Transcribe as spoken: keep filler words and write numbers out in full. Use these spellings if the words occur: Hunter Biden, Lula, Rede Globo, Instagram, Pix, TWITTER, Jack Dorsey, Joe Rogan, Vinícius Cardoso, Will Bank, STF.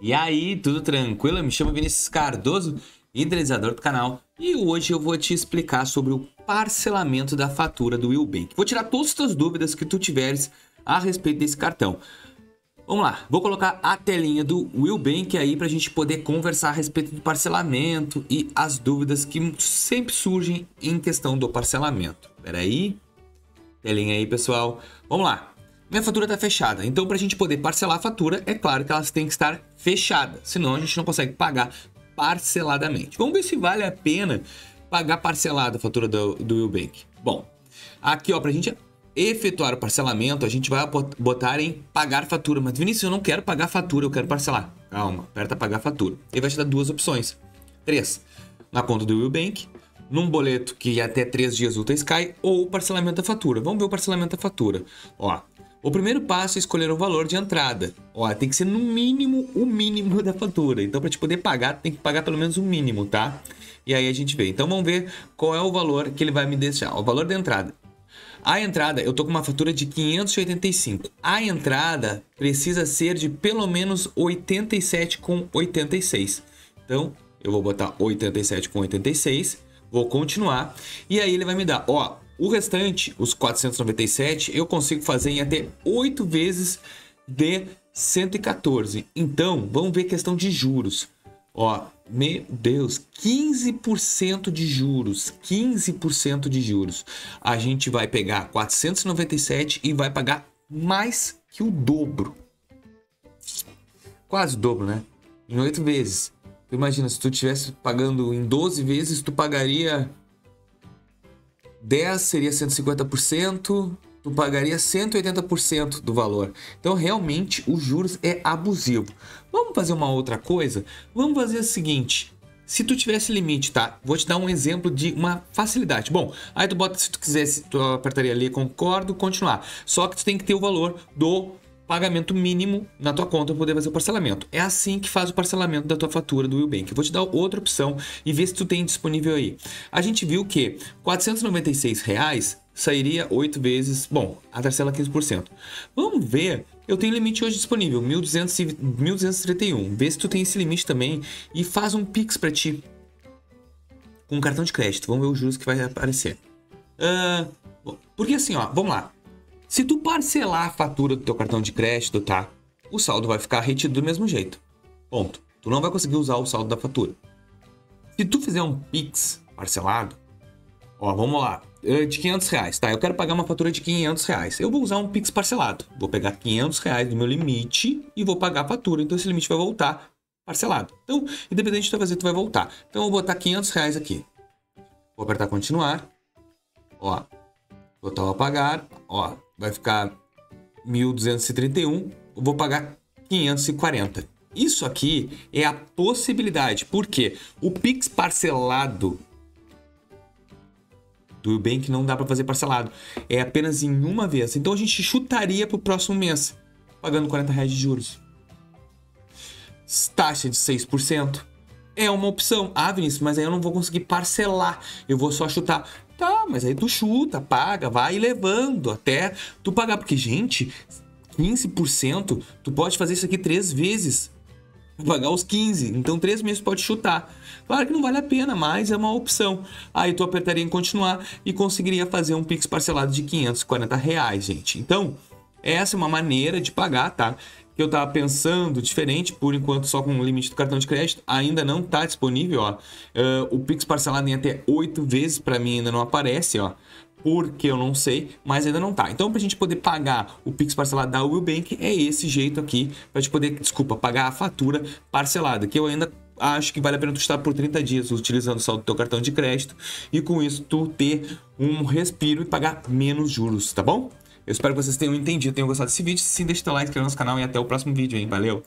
E aí, tudo tranquilo? Eu me chamo Vinícius Cardoso, idealizador do canal, e hoje eu vou te explicar sobre o parcelamento da fatura do Will Bank. Vou tirar todas as tuas dúvidas que tu tiveres a respeito desse cartão. Vamos lá, vou colocar a telinha do Will Bank aí para a gente poder conversar a respeito do parcelamento e as dúvidas que sempre surgem em questão do parcelamento. Espera aí, telinha aí, pessoal. Vamos lá. Minha fatura está fechada, então para a gente poder parcelar a fatura, é claro que elas têm que estar fechadas, senão a gente não consegue pagar parceladamente. Vamos ver se vale a pena pagar parcelada a fatura do, do Will Bank. Bom, aqui ó, para a gente efetuar o parcelamento, a gente vai botar em pagar fatura. Mas Vinícius, eu não quero pagar fatura, eu quero parcelar. Calma, aperta pagar fatura. Ele vai te dar duas opções, três, na conta do Will Bank, num boleto que até três dias úteis cai, ou parcelamento da fatura. Vamos ver o parcelamento da fatura, ó. O primeiro passo é escolher o valor de entrada. Ó, tem que ser no mínimo o mínimo da fatura. Então, para te poder pagar, tem que pagar pelo menos o mínimo, tá? E aí a gente vê. Então, vamos ver qual é o valor que ele vai me deixar. O valor da entrada. A entrada, eu tô com uma fatura de quinhentos e oitenta e cinco. A entrada precisa ser de pelo menos oitenta e sete vírgula oitenta e seis. Então, eu vou botar oitenta e sete vírgula oitenta e seis. Vou continuar. E aí ele vai me dar, ó... O restante, os quatrocentos e noventa e sete, eu consigo fazer em até oito vezes de cento e quatorze. Então, vamos ver a questão de juros. Ó, meu Deus, quinze por cento de juros, quinze por cento de juros. A gente vai pegar quatrocentos e noventa e sete e vai pagar mais que o dobro. Quase o dobro, né? Em oito vezes. Tu imagina, se tu estivesse pagando em doze vezes, tu pagaria... dez seria cento e cinquenta por cento, tu pagaria cento e oitenta por cento do valor. Então, realmente, os juros é abusivo. Vamos fazer uma outra coisa? Vamos fazer o seguinte, se tu tivesse limite, tá? Vou te dar um exemplo de uma facilidade. Bom, aí tu bota, se tu quisesse, tu apertaria ali, concordo, continuar. Só que tu tem que ter o valor do pagamento mínimo na tua conta para poder fazer o parcelamento. É assim que faz o parcelamento da tua fatura do Will Bank. Eu vou te dar outra opção e ver se tu tem disponível aí. A gente viu que quatrocentos e noventa e seis reais sairia oito vezes, bom, a parcela quinze por cento. Vamos ver, eu tenho limite hoje disponível, mil duzentos e trinta e um. Vê se tu tem esse limite também e faz um Pix para ti com um cartão de crédito. Vamos ver os juros que vai aparecer. Uh, porque assim, ó, vamos lá. Se tu parcelar a fatura do teu cartão de crédito, tá? O saldo vai ficar retido do mesmo jeito. Ponto. Tu não vai conseguir usar o saldo da fatura. Se tu fizer um Pix parcelado, ó, vamos lá, de quinhentos reais, tá? Eu quero pagar uma fatura de quinhentos reais. Eu vou usar um Pix parcelado. Vou pegar quinhentos reais do meu limite e vou pagar a fatura. Então, esse limite vai voltar parcelado. Então, independente de tu fazer, tu vai voltar. Então, eu vou botar quinhentos reais aqui. Vou apertar continuar. Ó, total a pagar, ó. Vai ficar mil duzentos e trinta e um, eu vou pagar quinhentos e quarenta. Isso aqui é a possibilidade, porque o Pix parcelado do Will Bank não dá para fazer parcelado, é apenas em uma vez. Então a gente chutaria para o próximo mês, pagando quarenta reais de juros. Taxa de seis por cento é uma opção. Ah, Vinícius, mas aí eu não vou conseguir parcelar, eu vou só chutar. Tá, mas aí tu chuta, paga, vai levando até tu pagar. Porque, gente, quinze por cento, tu pode fazer isso aqui três vezes. Pagar os quinze. Então, três meses tu pode chutar. Claro que não vale a pena, mas é uma opção. Aí tu apertaria em continuar e conseguiria fazer um Pix parcelado de quinhentos e quarenta reais, gente. Então, essa é uma maneira de pagar, tá? Que eu tava pensando diferente, por enquanto só com o limite do cartão de crédito, ainda não tá disponível, ó. Uh, o Pix parcelado em até oito vezes para mim ainda não aparece, ó. Porque eu não sei, mas ainda não tá. Então, pra gente poder pagar o Pix parcelado da Will Bank, é esse jeito aqui, pra gente poder, desculpa, pagar a fatura parcelada, que eu ainda acho que vale a pena tu estar por trinta dias utilizando o saldo do teu cartão de crédito e com isso tu ter um respiro e pagar menos juros, tá bom? Eu espero que vocês tenham entendido, tenham gostado desse vídeo. Se sim, deixa o teu like, inscreva-se no nosso canal e até o próximo vídeo, hein? Valeu!